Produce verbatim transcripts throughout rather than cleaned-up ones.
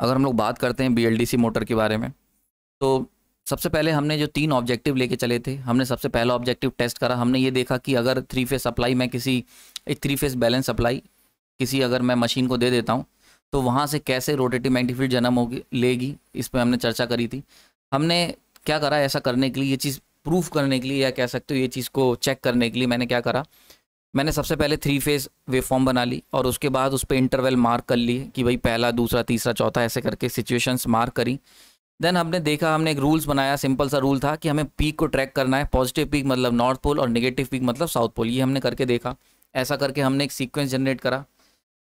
अगर हम लोग बात करते हैं B L D C motor के बारे में, तो सबसे पहले हमने जो तीन ऑब्जेक्टिव लेके चले थे, हमने सबसे पहला ऑब्जेक्टिव टेस्ट करा, हमने ये देखा कि अगर थ्री फेस सप्लाई में किसी एक थ्री फेस बैलेंस सप्लाई किसी अगर मैं मशीन को दे देता हूँ तो वहाँ से कैसे रोटेटिव मैग्नेटिक फील्ड जन्म होगी लेगी, इस पर हमने चर्चा करी थी। हमने क्या करा, ऐसा करने के लिए, ये चीज़ प्रूफ करने के लिए या कह सकते हो ये चीज़ को चेक करने के लिए मैंने क्या करा, मैंने सबसे पहले थ्री फेस वेवफॉर्म बना ली और उसके बाद उस पर इंटरवल मार्क कर लिए कि भाई पहला, दूसरा, तीसरा, चौथा, ऐसे करके सिचुएशंस मार्क करी। देन हमने देखा, हमने एक रूल्स बनाया, सिंपल सा रूल था कि हमें पीक को ट्रैक करना है, पॉजिटिव पीक मतलब नॉर्थ पोल और नेगेटिव पीक मतलब साउथ पोल। ये हमने करके देखा, ऐसा करके हमने एक सीक्वेंस जनरेट करा।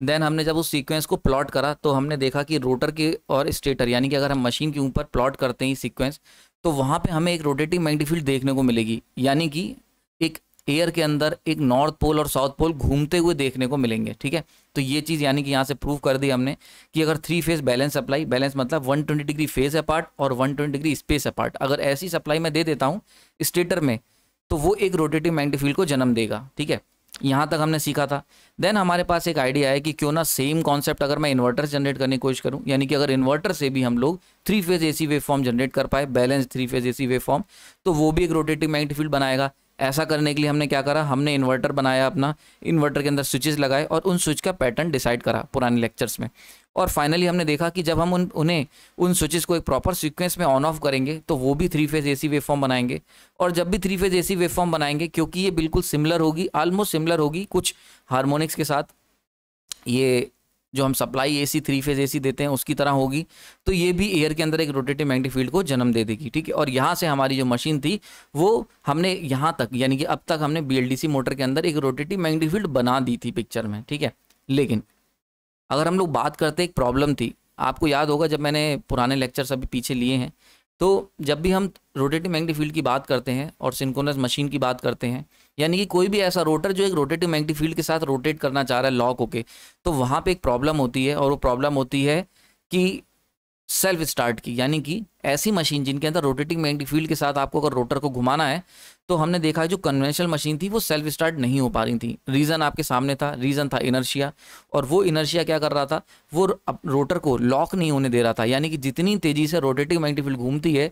देन हमने जब उस सीक्वेंस को प्लॉट करा तो हमने देखा कि रोटर के और स्टेटर यानी कि अगर हम मशीन के ऊपर प्लॉट करते हैं सीक्वेंस तो वहाँ पे हमें एक रोटेटिंग मैग्नेटिक फील्ड देखने को मिलेगी, यानी कि एक एयर के अंदर एक नॉर्थ पोल और साउथ पोल घूमते हुए देखने को मिलेंगे। ठीक है, तो ये चीज़ यानी कि यहाँ से प्रूव कर दी हमने कि अगर three phase balance supply, balance मतलब एक सौ बीस डिग्री फेस अपार्ट और एक सौ बीस डिग्री स्पेस अपार्ट, अगर ऐसी सप्लाई मैं दे देता हूँ स्टेटर में तो वो एक रोटेटिंग मैग्नेटिक फील्ड को जन्म देगा। ठीक है, यहाँ तक हमने सीखा था। देन हमारे पास एक आइडिया है कि क्यों ना सेम कॉन्सेप्ट अगर मैं इन्वर्टर जनरेट करने की कोशिश करूँ, यानी कि अगर इन्वर्टर से भी हम लोग three phase AC waveform generate कर पाए, balance three phase AC waveform, तो वो भी एक रोटेटिंग मैग्नेटिक फील्ड बनाएगा। ऐसा करने के लिए हमने क्या करा, हमने इन्वर्टर बनाया अपना, इन्वर्टर के अंदर स्विचेस लगाए और उन स्विच का पैटर्न डिसाइड करा पुराने लेक्चर्स में। और फाइनली हमने देखा कि जब हम उन उन्हें उन स्विचेस को एक प्रॉपर सीक्वेंस में ऑन ऑफ करेंगे तो वो भी थ्री फेज एसी वेवफॉर्म बनाएंगे। और जब भी थ्री फेज एसी वेवफॉर्म बनाएंगे, क्योंकि ये बिल्कुल सिमिलर होगी, ऑलमोस्ट सिमिलर होगी कुछ हार्मोनिक्स के साथ, ये जो हम supply AC three phase AC देते हैं उसकी तरह होगी, तो ये भी एयर के अंदर एक रोटेटिव मैग्नेटिक फील्ड को जन्म दे देगी। ठीक है, और यहाँ से हमारी जो मशीन थी वो हमने यहाँ तक, यानी कि अब तक हमने B L D C motor के अंदर एक रोटेटिव मैग्नेटिक फील्ड बना दी थी पिक्चर में। ठीक है, लेकिन अगर हम लोग बात करते, एक प्रॉब्लम थी, आपको याद होगा जब मैंने पुराने लेक्चर्स अभी पीछे लिए हैं, तो जब भी हम रोटेटिव मैग्नेटिक फील्ड की बात करते हैं और सिंक्रोनस मशीन की बात करते हैं, यानी कि कोई भी ऐसा रोटर जो एक रोटेटिव मैग्नेटिक फील्ड के साथ रोटेट करना चाह रहा है लॉक होके, तो वहाँ पे एक प्रॉब्लम होती है, और वो प्रॉब्लम होती है कि सेल्फ स्टार्ट की, यानी कि ऐसी मशीन जिनके अंदर रोटेटिंग मैग्नेटिक फील्ड के साथ आपको अगर रोटर को घुमाना है, तो हमने देखा जो कन्वेंशनल मशीन थी वो सेल्फ स्टार्ट नहीं हो पा रही थी। रीज़न आपके सामने था, रीज़न था इनर्शिया, और वो इनर्शिया क्या कर रहा था, वो रोटर को लॉक नहीं होने दे रहा था, यानी कि जितनी तेज़ी से रोटेटिंग मैग्नेटिक फील्ड घूमती है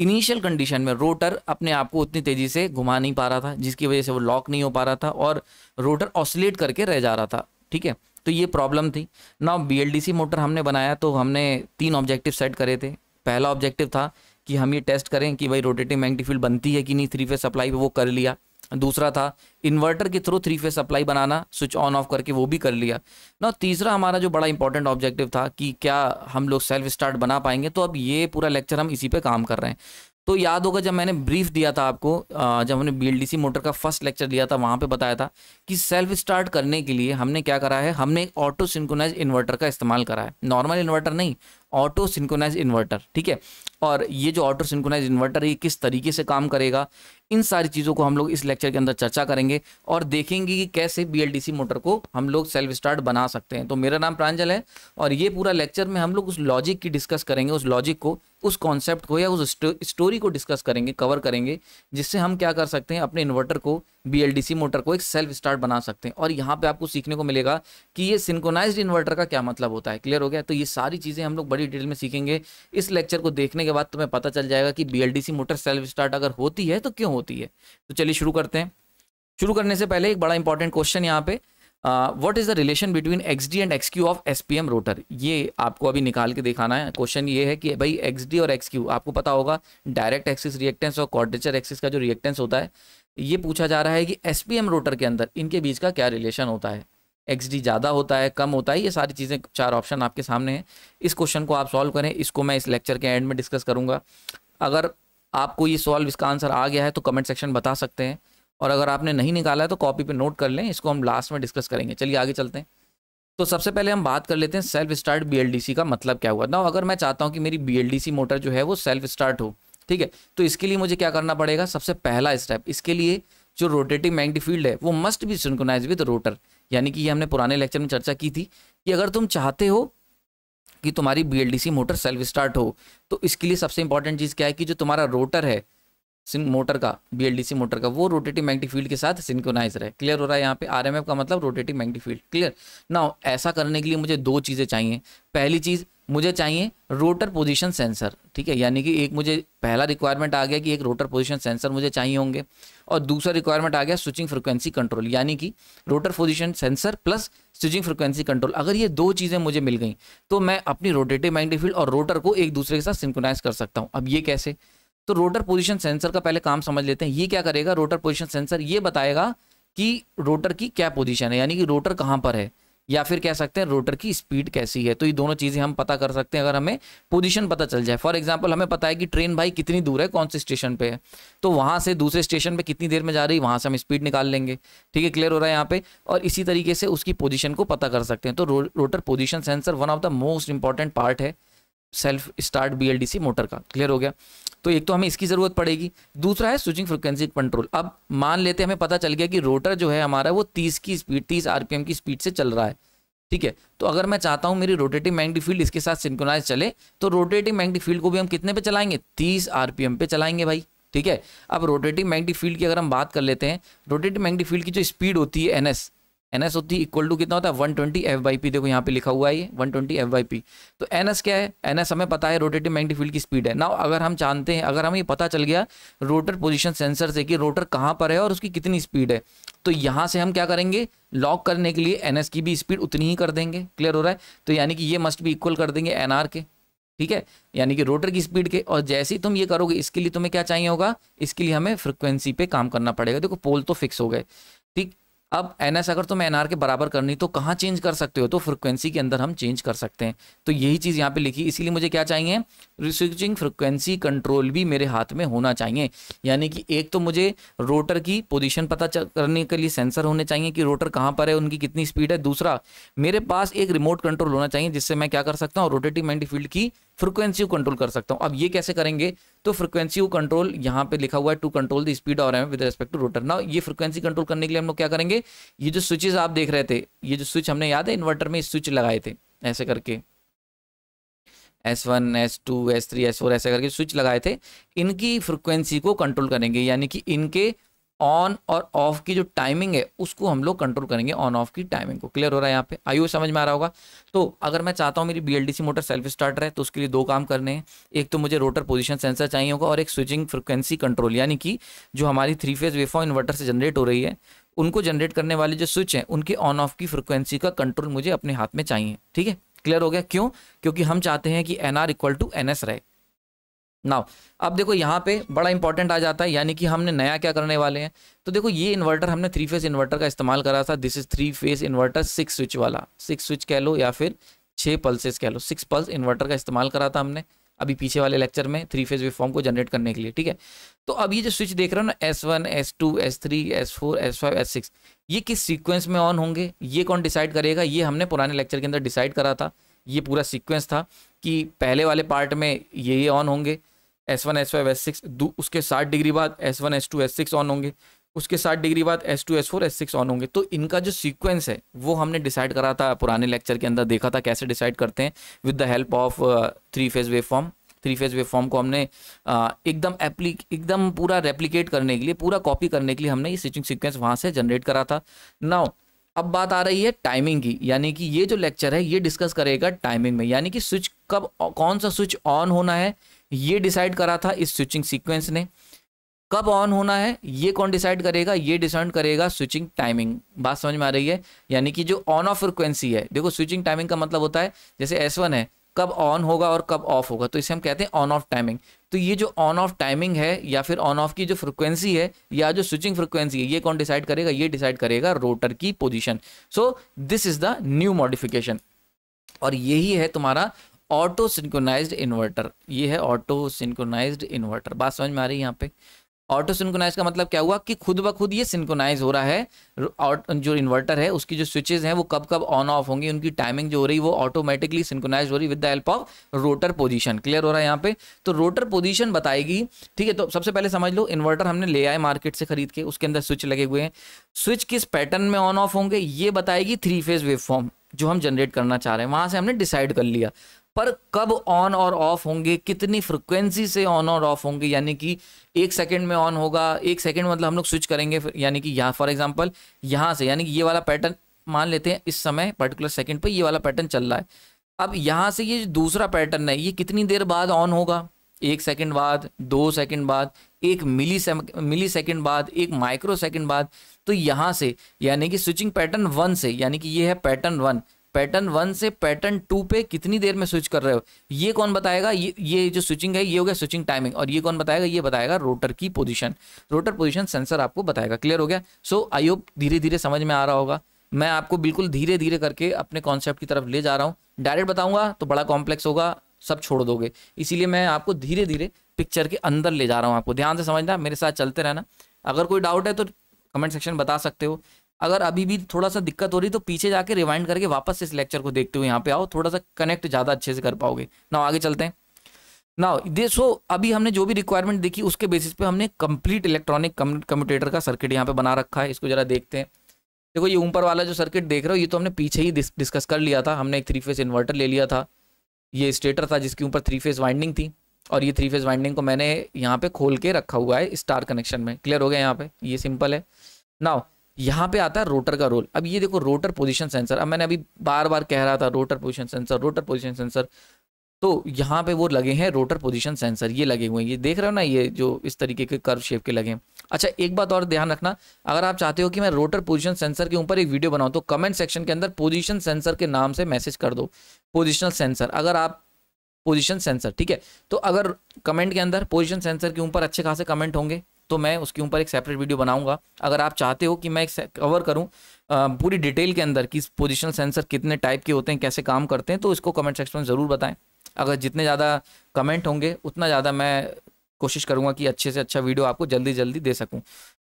इनिशियल कंडीशन में रोटर अपने आप को उतनी तेज़ी से घुमा नहीं पा रहा था, जिसकी वजह से वो लॉक नहीं हो पा रहा था और रोटर ऑसिलेट करके रह जा रहा था। ठीक है, तो ये प्रॉब्लम थी ना। B L D C motor हमने बनाया तो हमने तीन ऑब्जेक्टिव सेट करे थे। पहला ऑब्जेक्टिव था कि हम ये टेस्ट करें कि भाई रोटेटिंग मैग्नेटिक फील्ड बनती है कि नहीं थ्री फेज सप्लाई पे, वो कर लिया। दूसरा था इन्वर्टर के थ्रू थ्री फेज सप्लाई बनाना, स्विच ऑन ऑफ करके, वो भी कर लिया ना। तीसरा हमारा जो बड़ा इंपॉर्टेंट ऑब्जेक्टिव था कि क्या हम लोग सेल्फ स्टार्ट बना पाएंगे, तो अब ये पूरा लेक्चर हम इसी पे काम कर रहे हैं। तो याद होगा जब मैंने ब्रीफ दिया था आपको, जब हमने B L D C motor का फर्स्ट लेक्चर दिया था, वहाँ पे बताया था कि सेल्फ स्टार्ट करने के लिए हमने क्या करा है, हमने ऑटो सिंक्रोनाइज इन्वर्टर का इस्तेमाल करा है, नॉर्मल इन्वर्टर नहीं, ऑटो सिंक्रोनाइज इन्वर्टर। ठीक है, और ये जो ऑटो सिंक्रोनाइज इन्वर्टर ये किस तरीके से काम करेगा, इन सारी चीज़ों को हम लोग इस लेक्चर के अंदर चर्चा करेंगे और देखेंगे कि कैसे B L D C motor को हम लोग सेल्फ स्टार्ट बना सकते हैं। तो मेरा नाम प्रांजल है और ये पूरा लेक्चर में हम लोग उस लॉजिक की डिस्कस करेंगे, उस लॉजिक को, उस कॉन्सेप्ट को या उस स्टोरी को डिस्कस करेंगे, कवर करेंगे, जिससे हम क्या कर सकते हैं, अपने इन्वर्टर को, B L D C motor को एक सेल्फ स्टार्ट बना सकते हैं। और यहाँ पे आपको सीखने को मिलेगा कि ये सिंक्रोनाइज्ड इन्वर्टर का क्या मतलब होता है। क्लियर हो गया? तो ये सारी चीज़ें हम लोग बड़ी डिटेल में सीखेंगे। इस लेक्चर को देखने के बाद तुम्हें पता चल जाएगा कि B L D C motor self start अगर होती है तो क्यों होती है। तो चलिए शुरू करते हैं। शुरू करने से पहले एक बड़ा इंपॉर्टेंट क्वेश्चन यहाँ पे, what is the relation between X D and X Q of S P M rotor, ये आपको अभी निकाल के दिखाना है। क्वेश्चन ये है कि भाई एक्स डी और एक्स क्यू, आपको पता होगा डायरेक्ट एक्सिस रिएक्टेंस और क्वाड्रेचर एक्सिस का जो रिएक्टेंस होता है, ये पूछा जा रहा है कि एस पी एम रोटर के अंदर इनके बीच का क्या रिलेशन होता है, एक्स डी ज़्यादा होता है, कम होता है, ये सारी चीज़ें, चार ऑप्शन आपके सामने हैं। इस क्वेश्चन को आप सॉल्व करें, इसको मैं इस लेक्चर के एंड में डिस्कस करूँगा। अगर आपको ये सॉल्व, इसका आंसर आ गया है तो कमेंट सेक्शन बता सकते हैं, और अगर आपने नहीं निकाला है तो कॉपी पे नोट कर लें, इसको हम लास्ट में डिस्कस करेंगे। चलिए आगे चलते हैं। तो सबसे पहले हम बात कर लेते हैं self start B L D C का मतलब क्या हुआ ना। अगर मैं चाहता हूँ कि मेरी B L D C motor जो है वो सेल्फ स्टार्ट हो, ठीक है, तो इसके लिए मुझे क्या करना पड़ेगा, सबसे पहला स्टेप, इसके लिए जो रोटेटिंग मैग्नेटिक फील्ड है वो must be synchronise with rotor, यानी कि ये हमने पुराने लेक्चर में चर्चा की थी कि अगर तुम चाहते हो कि तुम्हारी B L D C motor self start हो, तो इसके लिए सबसे इंपॉर्टेंट चीज़ क्या है कि जो तुम्हारा रोटर है मोटर का, B L D C motor का, वो रोटेटिंग मैग्नेटिक फील्ड के साथ सिंक्रोनाइज रहे। क्लियर हो रहा है? यहाँ पे आर एम एफ का मतलब rotating magnetic field. Clear now, ऐसा करने के लिए मुझे दो चीज़ें चाहिए। पहली चीज़, मुझे चाहिए रोटर पोजीशन सेंसर, ठीक है। यानी कि एक मुझे पहला रिक्वायरमेंट आ गया कि एक रोटर पोजीशन सेंसर मुझे चाहिए होंगे, और दूसरा रिक्वायरमेंट आ गया स्विचिंग फ्रिक्वेंसी कंट्रोल, यानी कि rotor position sensor plus switching frequency control. अगर ये दो चीज़ें मुझे मिल गई तो मैं अपनी रोटेटिव मैग्नेटिक फील्ड और रोटर को एक दूसरे के साथ सिंक्रोनाइज कर सकता हूँ। अब ये कैसे, तो रोटर पोजीशन सेंसर का पहले काम समझ लेते हैं। ये क्या करेगा, रोटर पोजीशन सेंसर ये बताएगा कि रोटर की क्या पोजीशन है, यानी कि रोटर कहाँ पर है, या फिर कह सकते हैं रोटर की स्पीड कैसी है। तो ये दोनों चीज़ें हम पता कर सकते हैं अगर हमें पोजीशन पता चल जाए। फॉर एग्जांपल हमें पता है कि ट्रेन भाई कितनी दूर है, कौन से स्टेशन पे है, तो वहाँ से दूसरे स्टेशन पे कितनी देर में जा रही है, वहाँ से हम स्पीड निकाल लेंगे, ठीक है, क्लियर हो रहा है यहाँ पे। और इसी तरीके से उसकी पोजीशन को पता कर सकते हैं। तो ro, rotor position sensor one of the most important part है self start B L D C motor का, क्लियर हो गया। तो एक तो हमें इसकी ज़रूरत पड़ेगी, दूसरा है स्विचिंग फ्रिक्वेंसी कंट्रोल। अब मान लेते हैं हमें पता चल गया कि रोटर जो है हमारा वो तीस की स्पीड, तीस आरपीएम की स्पीड से चल रहा है, ठीक है। तो अगर मैं चाहता हूं मेरी रोटेटिव मैग्नेटिक फील्ड इसके साथ सिंक्रोनाइज चले, तो रोटेटिव मैग्नेटिक फील्ड को भी हम कितने पे चलाएंगे, तीस आरपीएम पे चलाएंगे भाई, ठीक है। अब रोटेटिव मैग्नेटिक फील्ड की अगर हम बात कर लेते हैं, रोटेटिव मैग्नेटिक फील्ड की जो स्पीड होती है एन एस एन एस होती है इक्वल टू कितना होता है one twenty F by P. देखो यहाँ पे लिखा हुआ है ये one twenty F by P. तो एन एस क्या है, एन एस हमें पता है रोटेटिव मैग्नेटिक फील्ड की स्पीड है ना। अगर हम जानते हैं, अगर हमें पता चल गया रोटर पोजीशन सेंसर से कि रोटर कहाँ पर है और उसकी कितनी स्पीड है, तो यहाँ से हम क्या करेंगे, लॉक करने के लिए एन एस की भी स्पीड उतनी ही कर देंगे, क्लियर हो रहा है। तो यानी कि ये मस्ट भी इक्वल कर देंगे एन आर के, ठीक है, यानी कि रोटर की स्पीड के। और जैसे ही तुम ये करोगे, इसके लिए तुम्हें क्या चाहिए होगा, इसके लिए हमें फ्रिक्वेंसी पे काम करना पड़ेगा। देखो पोल तो फिक्स हो गए, ठीक। अब एन एस अगर तुम एन आर के बराबर करनी तो कहाँ चेंज कर सकते हो, तो फ्रिक्वेंसी के अंदर हम चेंज कर सकते हैं। तो यही चीज़ यहाँ पे लिखी, इसीलिए मुझे क्या चाहिए, स्विचिंग फ्रिक्वेंसी कंट्रोल भी मेरे हाथ में होना चाहिए। यानी कि एक तो मुझे रोटर की पोजीशन पता करने के लिए सेंसर होने चाहिए कि रोटर कहाँ पर है, उनकी कितनी स्पीड है। दूसरा, मेरे पास एक रिमोट कंट्रोल होना चाहिए जिससे मैं क्या कर सकता हूँ, रोटेटिव मैग्नेटिक फील्ड की फ्रिक्वेंसी को कंट्रोल कर सकता हूँ। अब ये कैसे करेंगे, तो फ्रिक्वेंसी को कंट्रोल यहाँ पे लिखा हुआ है, टू कंट्रोल द स्पीड और RMF with respect to rotor. Now ये फ्रिक्वेंसी कंट्रोल करने के लिए हम लोग क्या करेंगे, ये जो स्विचेस आप देख रहे थे, ये जो स्विच हमने, याद है, इन्वर्टर में स्विच लगाए थे ऐसे करके, S one S two S three S four ऐसे करके स्विच लगाए थे। इनकी फ्रिक्वेंसी को कंट्रोल करेंगे, यानी कि इनके ऑन और ऑफ की जो टाइमिंग है उसको हम लोग कंट्रोल करेंगे, ऑन ऑफ की टाइमिंग को, क्लियर हो रहा है यहाँ पे। आइए समझ में आ रहा होगा। तो अगर मैं चाहता हूँ मेरी B L D C motor self start रहे, तो उसके लिए दो काम करने हैं। एक तो मुझे रोटर पोजीशन सेंसर चाहिए होगा और एक स्विचिंग फ्रिक्वेंसी कंट्रोल, यानी कि जो हमारी थ्री फेज वेवफॉर्म इन्वर्टर से जनरेट हो रही है, उनको जनरेट करने वाले जो स्विच हैं उनके ऑन ऑफ की फ्रिक्वेंसी का कंट्रोल मुझे अपने हाथ में चाहिए, ठीक है, क्लियर हो गया। क्यों, क्योंकि हम चाहते हैं कि N R equal to N S रहे। नाउ अब देखो यहाँ पे बड़ा इंपॉर्टेंट आ जाता है, यानी कि हमने नया क्या करने वाले हैं। तो देखो ये इन्वर्टर हमने थ्री फेस इन्वर्टर का इस्तेमाल करा था, this is three phase inverter, six switch वाला, सिक्स स्विच कह लो या फिर छः पल्सेस कह लो, सिक्स पल्स इन्वर्टर का इस्तेमाल करा था हमने अभी पीछे वाले लेक्चर में थ्री फेज वेवफॉर्म को जनरेट करने के लिए, ठीक है। तो अब ये जो स्विच देख रहे हो ना, S one S two S three S four S five S six ये किस सीक्वेंस में ऑन होंगे ये कौन डिसाइड करेगा, ये हमने पुराने लेक्चर के अंदर डिसाइड करा था। ये पूरा सीक्वेंस था कि पहले वाले पार्ट में ये ये ऑन होंगे S one S five S six, उसके साठ डिग्री बाद S one S two S six on होंगे, उसके साठ डिग्री बाद S two S four S six on होंगे। तो इनका जो सीक्वेंस है वो हमने डिसाइड करा था पुराने लेक्चर के अंदर, देखा था कैसे डिसाइड करते हैं with the help of three phase waveform. Three phase waveform को हमने uh, एकदम एप्ली एकदम पूरा रेप्लिकेट करने के लिए, पूरा कॉपी करने के लिए हमने ये स्विचिंग सीक्वेंस वहाँ से जनरेट करा था। नाउ अब बात आ रही है टाइमिंग की, यानी कि ये जो लेक्चर है ये डिस्कस करेगा टाइमिंग में, यानी कि स्विच कब, कौन सा स्विच ऑन होना है ये डिसाइड करा था इस स्विचिंग सीक्वेंस ने। कब ऑन होना है ये कौन डिसाइड करेगा, ये डिसाइड करेगा स्विचिंग टाइमिंग। बात समझ में आ रही है, यानी कि जो ऑन ऑफ फ्रिक्वेंसी है, देखो स्विचिंग टाइमिंग का मतलब होता है, जैसे एस वन है कब ऑन होगा और कब ऑफ होगा, तो इसे हम कहते हैं ऑन ऑफ टाइमिंग। तो ये जो ऑन ऑफ टाइमिंग है या फिर ऑन ऑफ की जो फ्रिक्वेंसी है या जो स्विचिंग फ्रिक्वेंसी है, ये कौन डिसाइड करेगा, ये डिसाइड करेगा रोटर की position. So this is the new modification, और यही है तुम्हारा ऑटो सिंक्रोनाइज्ड इन्वर्टर। ये है ऑटो सिंक्रोनाइज्ड इन्वर्टर, बात समझ में आ रही है यहाँ पे। ऑटो सिंक्रोनाइज का मतलब क्या हुआ कि खुद ब खुद ये सिंक्रोनाइज हो रहा है, जो इन्वर्टर है उसकी जो स्विचेज हैं वो कब कब ऑन ऑफ होंगी, उनकी टाइमिंग जो हो रही है वो ऑटोमेटिकली सिंक्रोनाइज हो रही with the help of rotor position, clear हो रहा है यहाँ पे। तो रोटर पोजीशन बताएगी, ठीक है। तो सबसे पहले समझ लो, इन्वर्टर हमने ले आए मार्केट से खरीद के, उसके अंदर स्विच लगे हुए हैं, स्विच किस पैटर्न में ऑन ऑफ होंगे ये बताएगी थ्री फेज वेवफॉर्म जो हम जनरेट करना चाह रहे हैं, वहां से हमने डिसाइड कर लिया। पर कब ऑन और ऑफ होंगे, कितनी फ्रिक्वेंसी से ऑन और ऑफ होंगे, यानी कि एक सेकंड में ऑन होगा, एक सेकंड मतलब हम लोग स्विच करेंगे, यानी कि यहाँ फॉर एग्जांपल यहाँ से, यानी कि ये वाला पैटर्न मान लेते हैं, इस समय पर्टिकुलर सेकंड पे ये वाला पैटर्न चल रहा है, अब यहाँ से ये दूसरा पैटर्न है, ये कितनी देर बाद ऑन होगा, एक सेकंड बाद, दो सेकंड बाद, एक मिली मिली सेकंड बाद, एक माइक्रो सेकंड बाद। तो यहाँ से यानी कि स्विचिंग पैटर्न वन से, यानी कि ये है पैटर्न वन, पैटर्न वन से पैटर्न टू पे कितनी देर में स्विच कर रहे हो ये कौन बताएगा, ये ये जो स्विचिंग है ये हो गया स्विचिंग टाइमिंग। और ये कौन बताएगा, ये बताएगा रोटर की पोजीशन, रोटर पोजीशन सेंसर आपको बताएगा। क्लियर हो गया। सो आई होप धीरे धीरे समझ में आ रहा होगा। मैं आपको बिल्कुल धीरे धीरे करके अपने कॉन्सेप्ट की तरफ ले जा रहा हूँ, डायरेक्ट बताऊँगा तो बड़ा कॉम्प्लेक्स होगा, सब छोड़ दोगे, इसीलिए मैं आपको धीरे धीरे पिक्चर के अंदर ले जा रहा हूँ। आपको ध्यान से समझना, मेरे साथ चलते रहना। अगर कोई डाउट है तो कमेंट सेक्शन बता सकते हो। अगर अभी भी थोड़ा सा दिक्कत हो रही तो पीछे जाके रिवाइंड करके वापस इस लेक्चर को देखते हुए यहाँ पे आओ, थोड़ा सा कनेक्ट ज़्यादा अच्छे से कर पाओगे। नाउ आगे चलते हैं। नाउ दे सो अभी हमने जो भी रिक्वायरमेंट देखी उसके बेसिस पे हमने कंप्लीट इलेक्ट्रॉनिक कम्यूटेटर का सर्किट यहाँ पे बना रखा है। इसको जरा देखते हैं। देखो ये ऊपर वाला जो सर्किट देख रहे हो ये तो हमने पीछे ही डिस्कस कर लिया था। हमने एक थ्री फेस इन्वर्टर ले लिया था, ये स्टेटर था जिसके ऊपर थ्री फेस वाइंडिंग थी, और ये थ्री फेस वाइंडिंग को मैंने यहाँ पे खोल के रखा हुआ है स्टार कनेक्शन में। क्लियर हो गया। यहाँ पे ये सिंपल है। नाउ यहाँ पे आता है रोटर का रोल। अब ये देखो रोटर पोजीशन सेंसर, अब मैंने अभी बार बार कह रहा था rotor position sensor, rotor position sensor, तो यहाँ पे वो लगे हैं रोटर पोजीशन सेंसर, ये लगे हुए हैं। ये देख रहे हो ना, ये जो इस तरीके के कर्व शेप के लगे हैं। अच्छा एक बात और ध्यान रखना, अगर आप चाहते हो कि मैं रोटर पोजीशन सेंसर के ऊपर एक वीडियो बनाऊँ तो कमेंट सेक्शन के अंदर पोजीशन सेंसर के नाम से मैसेज कर दो, पोजिशनल सेंसर। अगर आप पोजीशन सेंसर, ठीक है, तो अगर कमेंट के अंदर पोजीशन सेंसर के ऊपर अच्छे खासे कमेंट होंगे तो मैं उसके ऊपर एक सेपरेट वीडियो बनाऊंगा। अगर आप चाहते हो कि मैं एक कवर करूं पूरी डिटेल के अंदर कि पोजीशनल सेंसर कितने टाइप के होते हैं, कैसे काम करते हैं, तो इसको कमेंट सेक्शन में ज़रूर बताएं। अगर जितने ज़्यादा कमेंट होंगे उतना ज़्यादा मैं कोशिश करूंगा कि अच्छे से अच्छा वीडियो आपको जल्दी जल्दी दे सकूं।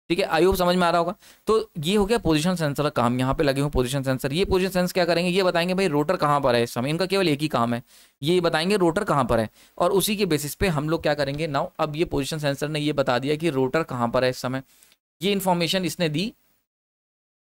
ठीक है, आई होप समझ में आ रहा होगा। तो ये हो गया पोजीशन सेंसर का काम। यहाँ पे लगे हुए पोजीशन सेंसर, ये पोजीशन सेंसर क्या करेंगे, ये बताएंगे भाई रोटर कहाँ पर है इस समय। इनका केवल एक ही काम है, ये बताएंगे रोटर कहाँ पर है, और उसी के बेसिस पे हम लोग क्या करेंगे। नाउ अब ये पोजीशन सेंसर ने ये बता दिया कि रोटर कहाँ पर है इस समय। ये इन्फॉर्मेशन इसने दी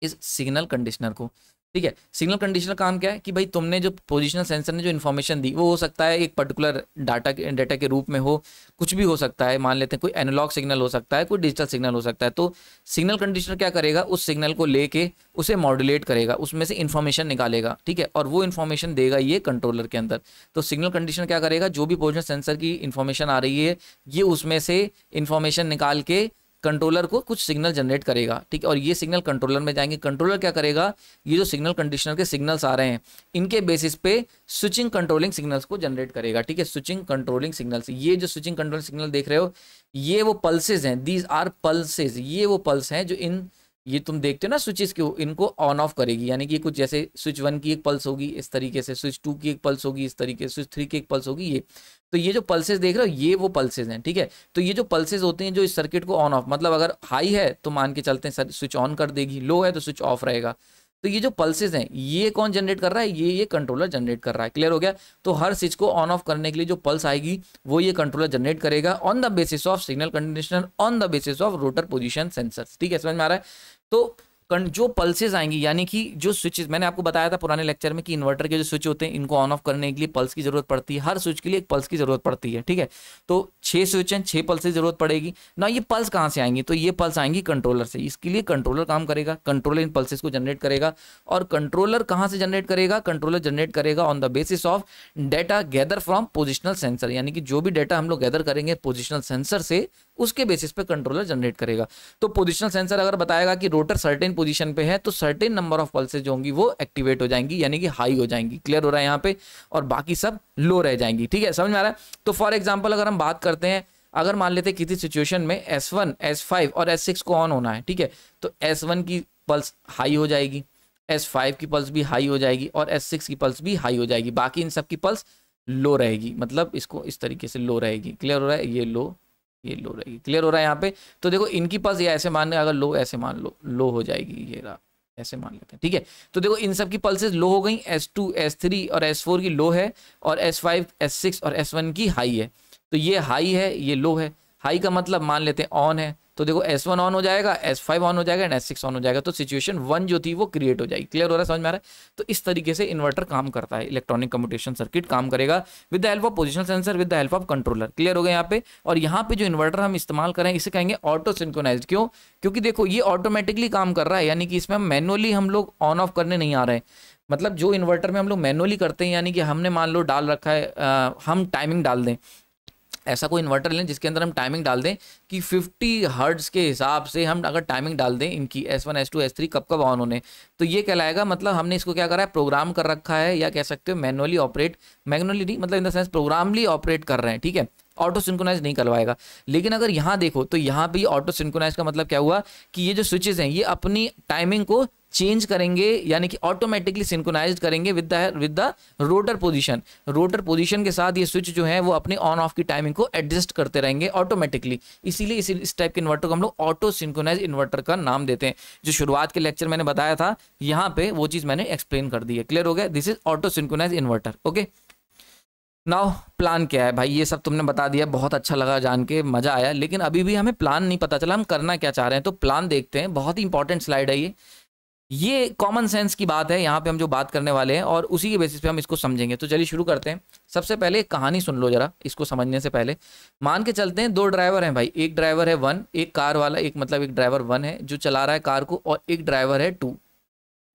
इस सिग्नल कंडीशनर को। ठीक है, सिग्नल कंडीशनर काम क्या है कि भाई तुमने जो पोजीशनल सेंसर ने जो इन्फॉर्मेशन दी वो हो सकता है एक पर्टिकुलर डाटा के डाटा के रूप में हो, कुछ भी हो सकता है। मान लेते हैं कोई एनालॉग सिग्नल हो सकता है, कोई डिजिटल सिग्नल हो सकता है। तो सिग्नल कंडीशनर क्या करेगा, उस सिग्नल को लेके उसे मॉड्यूलेट करेगा, उसमें से इन्फॉर्मेशन निकालेगा। ठीक है, और वो इन्फॉर्मेशन देगा ये कंट्रोलर के अंदर। तो सिग्नल कंडीशनर क्या करेगा, जो भी पोजीशनल सेंसर की इन्फॉर्मेशन आ रही है ये उसमें से इन्फॉर्मेशन निकाल के कंट्रोलर को कुछ सिग्नल जनरेट करेगा। ठीक है, और ये सिग्नल कंट्रोलर में जाएंगे। कंट्रोलर क्या करेगा, ये जो सिग्नल कंडीशनर के सिग्नल्स आ रहे हैं इनके बेसिस पे स्विचिंग कंट्रोलिंग सिग्नल्स को जनरेट करेगा। ठीक है, स्विचिंग कंट्रोलिंग सिग्नल्स, ये जो स्विचिंग कंट्रोलिंग सिग्नल देख रहे हो ये वो पल्सेज हैं, दीज आर पल्सेज, ये वो पल्स हैं जो इन ये तुम देखते हो ना स्विचेस के, इनको ऑन ऑफ करेगी। यानी कि कुछ जैसे स्विच वन की एक पल्स होगी इस तरीके से, स्विच टू की एक पल्स होगी इस तरीके से, स्विच थ्री की एक पल्स होगी। ये तो ये जो पल्सेस देख रहे हो ये वो पल्सेस हैं। ठीक है, तो ये जो पल्सेस होती हैं जो इस सर्किट को ऑन ऑफ, मतलब अगर हाई है तो मान के चलते हैं स्विच ऑन कर देगी, लो है तो स्विच ऑफ रहेगा। तो ये जो पल्सेस हैं ये कौन जनरेट कर रहा है, ये ये कंट्रोलर जनरेट कर रहा है। क्लियर हो गया। तो हर स्विच को ऑन ऑफ करने के लिए जो पल्स आएगी वो ये कंट्रोलर जनरेट करेगा on the basis of signal conditioner, on the basis of rotor position sensor. ठीक है, समझ में आ रहा है। तो जो पल्सेस आएंगी यानी कि जो स्विचेस, मैंने आपको बताया था पुराने लेक्चर में कि इन्वर्टर के जो स्विच होते हैं इनको ऑन ऑफ करने के लिए पल्स की जरूरत पड़ती है, हर स्विच के लिए एक पल्स की जरूरत पड़ती है। ठीक है, तो छह स्विच हैं, छह पल्स की जरूरत पड़ेगी ना। ये पल्स कहाँ से आएंगी, तो ये पल्स आएंगी कंट्रोलर से। इसके लिए कंट्रोलर काम करेगा, कंट्रोलर इन पल्सेस को जनरेट करेगा। और कंट्रोलर कहाँ से जनरेट करेगा, कंट्रोलर जनरेट करेगा on the basis of data gather from positional sensor. यानी कि जो भी डेटा हम लोग गैदर करेंगे पोजिशनल सेंसर से उसके बेसिस पे कंट्रोलर जनरेट करेगा। तो पोजिशनल सेंसर अगर बताएगा कि रोटर सर्टेन पोजीशन पे है तो सर्टेन नंबर ऑफ पल्सेज जो होंगी वो एक्टिवेट हो जाएंगी, यानी कि हाई हो जाएंगी। क्लियर हो रहा है यहाँ पे, और बाकी सब लो रह जाएंगी। ठीक है, समझ में आ रहा है। तो फॉर एग्जांपल अगर हम बात करते हैं, अगर मान लेते हैं किसी सिचुएशन में एस वन, एस फाइव और एस सिक्स को ऑन होना है। ठीक है, तो एस वन की पल्स हाई हो जाएगी, एस फाइव की पल्स भी हाई हो जाएगी और एस सिक्स की पल्स भी हाई हो जाएगी। बाकी इन सब की पल्स लो रहेगी, मतलब इसको इस तरीके से लो रहेगी। क्लियर हो रहा है, ये लो, ये लो रहेगी। क्लियर हो रहा है यहाँ पे। तो देखो इनकी पल्स ये ऐसे मान, अगर लो ऐसे मान लो, लो हो जाएगी, ये रहा ऐसे मान लेते हैं। ठीक है, तो देखो इन सब की पल्सेस लो हो गई। एस टू, एस थ्री और एस फोर की लो है और एस फाइव, एस सिक्स और एस वन की हाई है। तो ये हाई है, ये लो है। हाई का मतलब मान लेते हैं ऑन है, तो देखो एस वन ऑन हो जाएगा, एस फाइव ऑन हो जाएगा एंड एस सिक्स ऑन हो जाएगा। तो सिचुएशन वन जो थी वो क्रिएट हो जाएगी। क्लियर हो रहा है, समझ में आ रहा है। तो इस तरीके से इन्वर्टर काम करता है, इलेक्ट्रॉनिक कम्यूटेशन सर्किट काम करेगा with the help of positional sensor, with the help of controller. Clear हो गया यहाँ पे। और यहाँ पे जो इन्वर्टर हम इस्तेमाल करें इसे कहेंगे ऑटो सिंक्रोनाइज्ड। क्यों, क्योंकि देखो ये ऑटोमेटिकली काम कर रहा है, यानी कि इसमें मैनुअली हम लोग ऑन ऑफ करने नहीं आ रहे हैं। मतलब जो इन्वर्टर में हम लोग मैनुअली करते हैं, यानी कि हमने मान लो डाल रखा है, आ, हम टाइमिंग डाल दें, ऐसा कोई इन्वर्टर लें जिसके अंदर हम टाइमिंग डाल दें कि पचास हर्ट्ज़ के हिसाब से हम अगर टाइमिंग डाल दें इनकी S one S two S three कब कब ऑन होने, तो ये कहलाएगा, मतलब हमने इसको क्या करा है, प्रोग्राम कर रखा है, या कह सकते हो मैनुअली ऑपरेट, मैनुअली मतलब in the sense programly operate कर रहे हैं, ठीक है, ऑटो सिंक्रोनाइज नहीं करवाएगा। लेकिन अगर यहाँ देखो तो यहाँ भी ऑटो सिंक्रोनाइज का मतलब क्या हुआ कि ये जो स्विचेज हैं ये अपनी टाइमिंग को चेंज करेंगे, यानी कि ऑटोमेटिकली सिंक्रोनाइज करेंगे with the with the rotor position. Rotor position के साथ ये स्विच जो है वो अपने ऑन ऑफ की टाइमिंग को एडजस्ट करते रहेंगे ऑटोमेटिकली, इसीलिए इसी इस टाइप के इन्वर्टर को हम लोग ऑटो सिंक्रोनाइज इन्वर्टर का नाम देते हैं। जो शुरुआत के लेक्चर मैंने बताया था यहाँ पे वो चीज़ मैंने एक्सप्लेन कर दी है, क्लियर हो गया, this is auto synchronise inverter. Okay, now plan क्या है भाई, ये सब तुमने बता दिया, बहुत अच्छा लगा जान के, मज़ा आया, लेकिन अभी भी हमें प्लान नहीं पता चला हम करना क्या चाह रहे हैं, तो प्लान देखते हैं। बहुत ही इंपॉर्टेंट स्लाइड है ये ये कॉमन सेंस की बात है, यहाँ पे हम जो बात करने वाले हैं और उसी के बेसिस पे हम इसको समझेंगे। तो चलिए शुरू करते हैं। सबसे पहले एक कहानी सुन लो जरा, इसको समझने से पहले। मान के चलते हैं दो ड्राइवर हैं भाई, एक ड्राइवर है वन, एक कार वाला, एक मतलब एक ड्राइवर वन है जो चला रहा है कार को, और एक ड्राइवर है टू,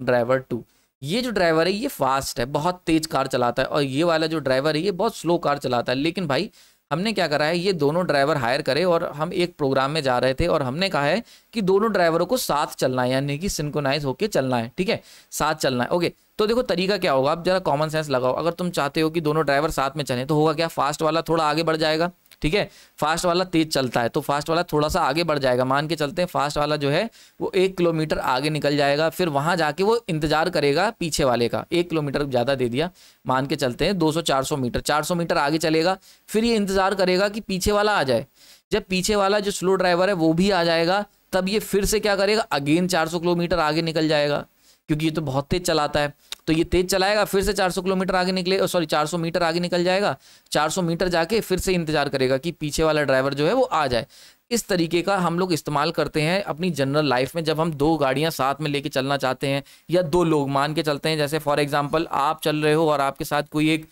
ड्राइवर टू। ये जो ड्राइवर है ये फास्ट है, बहुत तेज कार चलाता है, और ये वाला जो ड्राइवर है ये बहुत स्लो कार चलाता है। लेकिन भाई हमने क्या करा है, ये दोनों ड्राइवर हायर करे, और हम एक प्रोग्राम में जा रहे थे, और हमने कहा है कि दोनों ड्राइवरों को साथ चलना है, यानी कि सिंक्रोनाइज होकर चलना है, ठीक है, साथ चलना है। ओके, तो देखो तरीका क्या होगा, आप जरा कॉमन सेंस लगाओ। अगर तुम चाहते हो कि दोनों ड्राइवर साथ में चलें तो होगा क्या, फास्ट वाला थोड़ा आगे बढ़ जाएगा, ठीक है, फास्ट वाला तेज चलता है तो फास्ट वाला थोड़ा सा आगे बढ़ जाएगा। मान के चलते हैं फास्ट वाला जो है वो एक किलोमीटर आगे निकल जाएगा, फिर वहां जाके वो इंतजार करेगा पीछे वाले का, एक किलोमीटर ज़्यादा दे दिया, मान के चलते हैं दो सौ चार सौ मीटर, चार सौ मीटर आगे चलेगा, फिर ये इंतजार करेगा कि पीछे वाला आ जाए। जब पीछे वाला जो स्लो ड्राइवर है वो भी आ जाएगा, तब ये फिर से क्या करेगा, अगेन चार सौ किलोमीटर आगे निकल जाएगा, क्योंकि ये तो बहुत तेज चलाता है, तो ये तेज चलाएगा, फिर से चार सौ किलोमीटर आगे निकले, सॉरी चार सौ मीटर आगे निकल जाएगा, चार सौ मीटर जाके फिर से इंतजार करेगा कि पीछे वाला ड्राइवर जो है वो आ जाए। इस तरीके का हम लोग इस्तेमाल करते हैं अपनी जनरल लाइफ में, जब हम दो गाड़ियां साथ में लेके चलना चाहते हैं, या दो लोग मान के चलते हैं, जैसे फॉर एग्जांपल आप चल रहे हो और आपके साथ कोई एक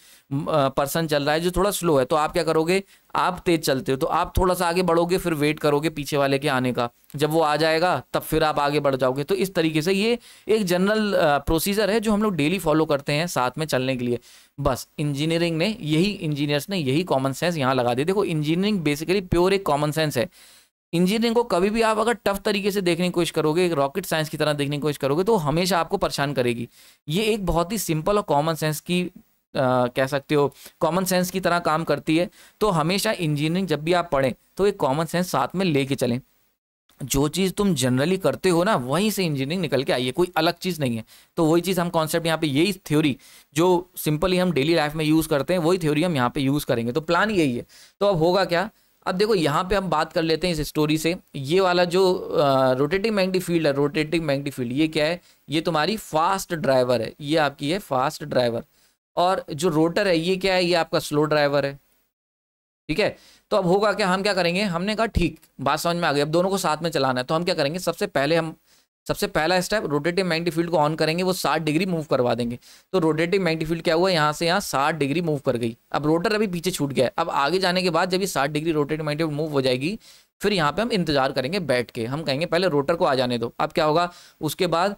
पर्सन चल रहा है जो थोड़ा स्लो है, तो आप क्या करोगे, आप तेज चलते हो तो आप थोड़ा सा आगे बढ़ोगे, फिर वेट करोगे पीछे वाले के आने का, जब वो आ जाएगा तब फिर आप आगे बढ़ जाओगे। तो इस तरीके से ये एक जनरल प्रोसीजर है जो हम लोग डेली फॉलो करते हैं साथ में चलने के लिए। बस इंजीनियरिंग ने यही इंजीनियर्स ने यही कॉमन सेंस यहाँ लगा दिया। देखो इंजीनियरिंग बेसिकली प्योर एक कॉमन सेंस है। इंजीनियरिंग को कभी भी आप अगर टफ तरीके से देखने की कोशिश करोगे, एक रॉकेट साइंस की तरह देखने की कोशिश करोगे, तो हमेशा आपको परेशान करेगी। ये एक बहुत ही सिंपल और कॉमन सेंस की Uh, कह सकते हो कॉमन सेंस की तरह काम करती है। तो हमेशा इंजीनियरिंग जब भी आप पढ़ें तो एक कॉमन सेंस साथ में लेके चलें। जो चीज़ तुम जनरली करते हो ना वहीं से इंजीनियरिंग निकल के आई है, कोई अलग चीज़ नहीं है। तो वही चीज़ हम कॉन्सेप्ट यहाँ पे, यही थ्योरी जो सिंपली हम डेली लाइफ में यूज़ करते हैं वही थ्योरी हम यहाँ पे यूज़ करेंगे। तो प्लान यही है। तो अब होगा क्या, अब देखो यहाँ पे हम बात कर लेते हैं इस स्टोरी से। ये वाला जो रोटेटिंग मैग्नेटिक फील्ड है, रोटेटिंग मैग्नेटिक फील्ड ये क्या है, ये तुम्हारी फास्ट ड्राइवर है, ये आपकी है फास्ट ड्राइवर, और जो रोटर है ये क्या है, ये आपका स्लो ड्राइवर है, ठीक है। तो अब होगा क्या, हम क्या करेंगे, हमने कहा ठीक बात समझ में आ गई, अब दोनों को साथ में चलाना है, तो हम क्या करेंगे, सबसे पहले हम सबसे पहला स्टेप रोटेटिंग मैग्नेटिक फील्ड को ऑन करेंगे, वो साठ डिग्री मूव करवा देंगे। तो रोटेटिंग मैग्नेटिक फील्ड क्या हुआ, यहाँ से यहाँ साठ डिग्री मूव कर गई। अब रोटर अभी पीछे छूट गया है। अब आगे जाने के बाद जब ये साठ degree rotating magnetic field move हो जाएगी, फिर यहाँ पे हम इंतजार करेंगे बैठ के, हम कहेंगे पहले रोटर को आ जाने दो। अब क्या होगा, उसके बाद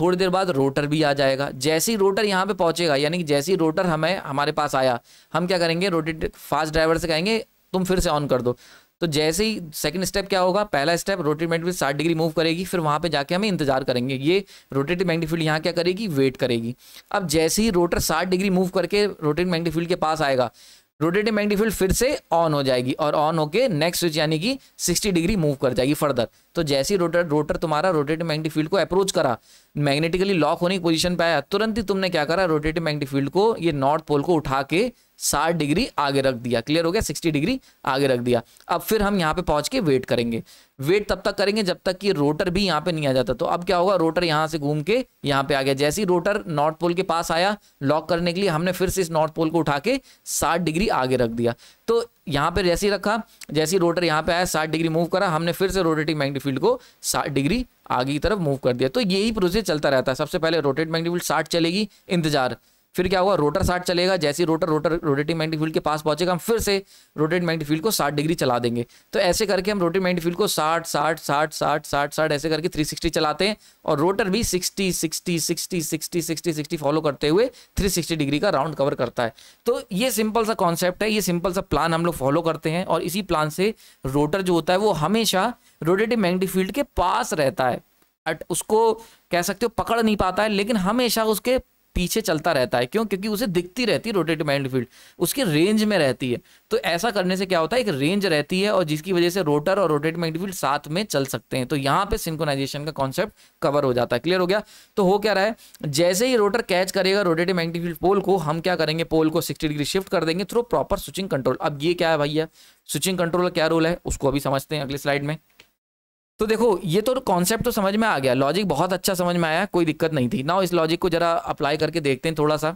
थोड़ी देर बाद रोटर भी आ जाएगा। जैसे ही रोटर यहाँ पे पहुँचेगा, यानी कि जैसे ही रोटर हमें हमारे पास आया, हम क्या करेंगे, रोटेट फास्ट ड्राइवर से कहेंगे तुम फिर से ऑन कर दो। तो जैसे ही सेकंड स्टेप क्या होगा, पहला स्टेप रोटेटिंग मैग्नेटिक फील्ड साठ डिग्री मूव करेगी, फिर वहाँ पे जाके हमें इंतजार करेंगे। ये रोटेटिंग मैग्नेटिक फील्ड यहाँ क्या करेगी, वेट करेगी। अब जैसे ही रोटर साठ डिग्री मूव करके रोटेटिंग मैग्नेटिक फील्ड के पास आएगा, रोटेटिंग मैग्नेटिक फील्ड फिर से ऑन हो जाएगी, और ऑन होके नेक्स्ट स्विच यानी कि साठ डिग्री मूव कर जाएगी फर्दर। तो जैसे ही रोटर रोटर तुम्हारा रोटेटिंग मैग्नेटिक फील्ड को अप्रोच करा, मैग्नेटिकली लॉक होने की पोजीशन पे आया, तुरंत ही तुमने क्या करा, रोटेटिंग मैग्नेटिक फील्ड को, ये नॉर्थ पोल को उठा के साठ डिग्री आगे रख दिया। क्लियर हो गया, साठ डिग्री आगे रख दिया। अब फिर हम यहाँ पे पहुँच के वेट करेंगे। वेट तब तक करेंगे जब तक कि रोटर भी यहाँ पे नहीं आ जाता। तो अब क्या होगा, रोटर यहाँ से घूम के यहाँ पे आ गया। जैसे ही रोटर नॉर्थ पोल के पास आया लॉक करने के लिए, हमने फिर से इस नॉर्थ पोल को उठा के साठ डिग्री आगे रख दिया। तो यहाँ पे जैसे ही रखा, जैसे ही रोटर यहाँ पे आया साठ डिग्री मूव करा, हमने फिर से रोटेटिंग मैग्नेटिक फील्ड को साठ डिग्री आगे की तरफ मूव कर दिया। तो यही प्रोसेस चलता रहता है। सबसे पहले रोटेटिंग मैग्नेटिक फील्ड साठ चलेगी, इंतजार, फिर क्या हुआ, रोटर साठ चलेगा, जैसे rotor rotor rotating magnetic field के पास पहुंचेगा हम फिर से रोटेट मैग्नेटिक फील्ड को साठ डिग्री चला देंगे। तो ऐसे करके हम रोटेट मैग्नेटिक फील्ड को साठ साठ साठ साठ साठ साठ ऐसे करके थ्री सिक्सटी चलाते हैं और रोटर भी sixty sixty sixty sixty sixty sixty follow करते हुए थ्री सिक्सटी डिग्री का राउंड कवर करता है। तो ये सिंपल सा कॉन्सेप्ट है, ये सिंपल सा प्लान हम लोग फॉलो करते हैं और इसी प्लान से रोटर जो होता है वो हमेशा रोटेटिव मैग्नेटिक फील्ड के पास रहता है, उसको कह सकते हो पकड़ नहीं पाता है लेकिन हमेशा उसके पीछे चलता रहता है। क्यों? क्योंकि उसे दिखती रहती है रोटेटिव मैग्नेटिक फील्ड, उसके रेंज में रहती है। तो ऐसा करने से क्या होता है, एक रेंज रहती है और जिसकी वजह से रोटर और रोटेटिव मैग्नेटिक फील्ड साथ में चल सकते हैं। तो यहाँ पे सिंक्रोनाइजेशन का कॉन्सेप्ट कवर हो जाता है। क्लियर हो गया? तो हो क्या रहा है, जैसे ही रोटर कैच करेगा रोटेटिव मैग्नेटिक फील्ड पोल को, हम क्या करेंगे, पोल को सिक्सटी डिग्री शिफ्ट कर देंगे थ्रू प्रॉपर स्विचिंग कंट्रोल। अब ये क्या है भैया, स्विचिंग कंट्रोल का क्या रोल है उसको अभी समझते हैं अगली स्लाइड में। तो देखो ये तो कॉन्सेप्ट तो समझ में आ गया, लॉजिक बहुत अच्छा समझ में आया, कोई दिक्कत नहीं थी ना। इस लॉजिक को जरा अप्लाई करके देखते हैं थोड़ा सा,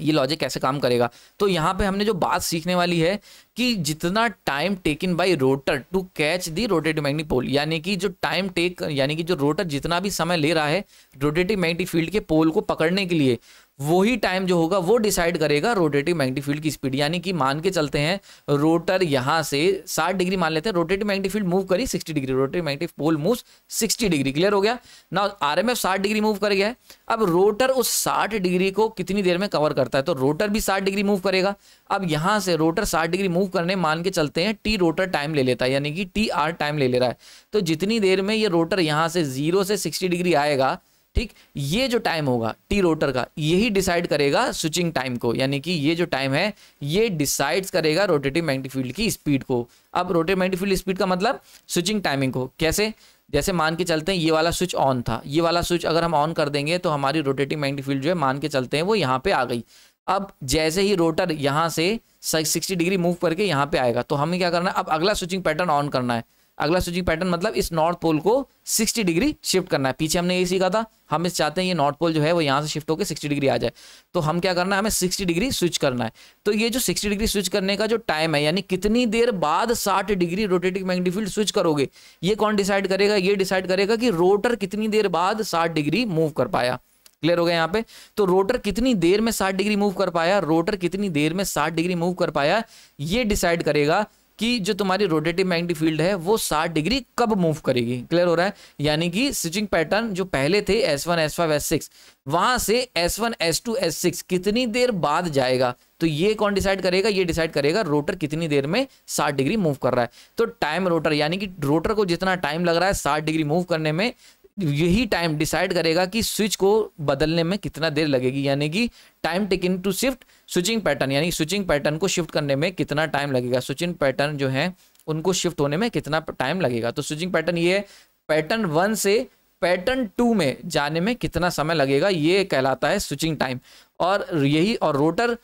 ये लॉजिक कैसे काम करेगा। तो यहाँ पे हमने जो बात सीखने वाली है कि जितना time taken by rotor to catch the rotative magnetic pole, यानी कि जो टाइम टेक यानी कि जो रोटर जितना भी समय ले रहा है रोटेटिव मैग्नेटिक फील्ड के पोल को पकड़ने के लिए, वही टाइम जो होगा वो डिसाइड करेगा रोटेटिव मैग्नेटिक फील्ड की स्पीड। यानी कि मान के चलते हैं रोटर यहाँ से साठ डिग्री मान लेते हैं, रोटेटिव मैग्नेटिक फील्ड मूव करी साठ degree, rotative magnetic pole move साठ डिग्री। क्लियर हो गया ना? आरएमएफ साठ डिग्री मूव कर गया है। अब रोटर उस साठ डिग्री को कितनी देर में कवर करता है, तो रोटर भी साठ डिग्री मूव करेगा। अब यहाँ से रोटर साठ डिग्री मूव करने मान के चलते हैं टी रोटर टाइम ले लेता है, यानी कि टी आर टाइम ले ले रहा है। तो जितनी देर में ये रोटर यहाँ से जीरो से साठ डिग्री आएगा, ठीक, ये जो टाइम होगा टी रोटर का, यही डिसाइड करेगा स्विचिंग टाइम को। यानी कि ये जो टाइम है ये डिसाइड्स करेगा रोटेटिव मैग्नेटिक फील्ड की स्पीड को। अब रोटेटिव मैग्नेटिक फील्ड स्पीड का मतलब स्विचिंग टाइमिंग को। कैसे? जैसे मान के चलते हैं ये वाला स्विच ऑन था, ये वाला स्विच अगर हम ऑन कर देंगे तो हमारी रोटेटिव मैग्नेटिक फील्ड जो है मान के चलते हैं वो यहाँ पे आ गई। अब जैसे ही रोटर यहाँ से साठ डिग्री मूव करके यहाँ पे आएगा तो हमें क्या करना है, अब अगला स्विचिंग पैटर्न ऑन करना है। अगला स्विचिंग पैटर्न मतलब इस नॉर्थ पोल को साठ डिग्री शिफ्ट करना है। पीछे हमने ये सीखा था, हम इस चाहते हैं ये नॉर्थ पोल जो है वो यहाँ से शिफ्ट होकर साठ डिग्री आ जाए, तो हम क्या करना है, हमें साठ डिग्री स्विच करना है। तो ये जो साठ डिग्री स्विच करने का जो टाइम है, यानी कितनी देर बाद साठ degree rotating magnetic field switch करोगे, ये कौन डिसाइड करेगा, ये डिसाइड करेगा कि रोटर कितनी देर बाद साठ डिग्री मूव कर पाया। क्लियर हो गया यहाँ पे? तो रोटर कितनी देर में साठ डिग्री मूव कर पाया, रोटर कितनी देर में साठ डिग्री मूव कर पाया, ये डिसाइड करेगा कि जो तुम्हारी रोटेटिव मैग्नेटिक फील्ड है वो साठ डिग्री कब मूव करेगी। क्लियर हो रहा है? यानी कि स्विचिंग पैटर्न जो पहले थे S one, S five, S six, वहां से S one, S two, S six कितनी देर बाद जाएगा, तो ये कौन डिसाइड करेगा, ये डिसाइड करेगा रोटर कितनी देर में साठ डिग्री मूव कर रहा है। तो टाइम रोटर यानी कि रोटर को जितना टाइम लग रहा है साठ डिग्री मूव करने में, यही टाइम डिसाइड करेगा कि स्विच को बदलने में कितना देर लगेगी। यानी कि time taken to shift switching pattern, यानी स्विचिंग पैटर्न को शिफ्ट करने में कितना टाइम लगेगा, स्विचिंग पैटर्न जो है उनको शिफ्ट होने में कितना टाइम लगेगा। तो स्विचिंग पैटर्न ये है, पैटर्न वन से पैटर्न टू में जाने में कितना समय लगेगा, ये कहलाता है स्विचिंग टाइम। और यही और रोटर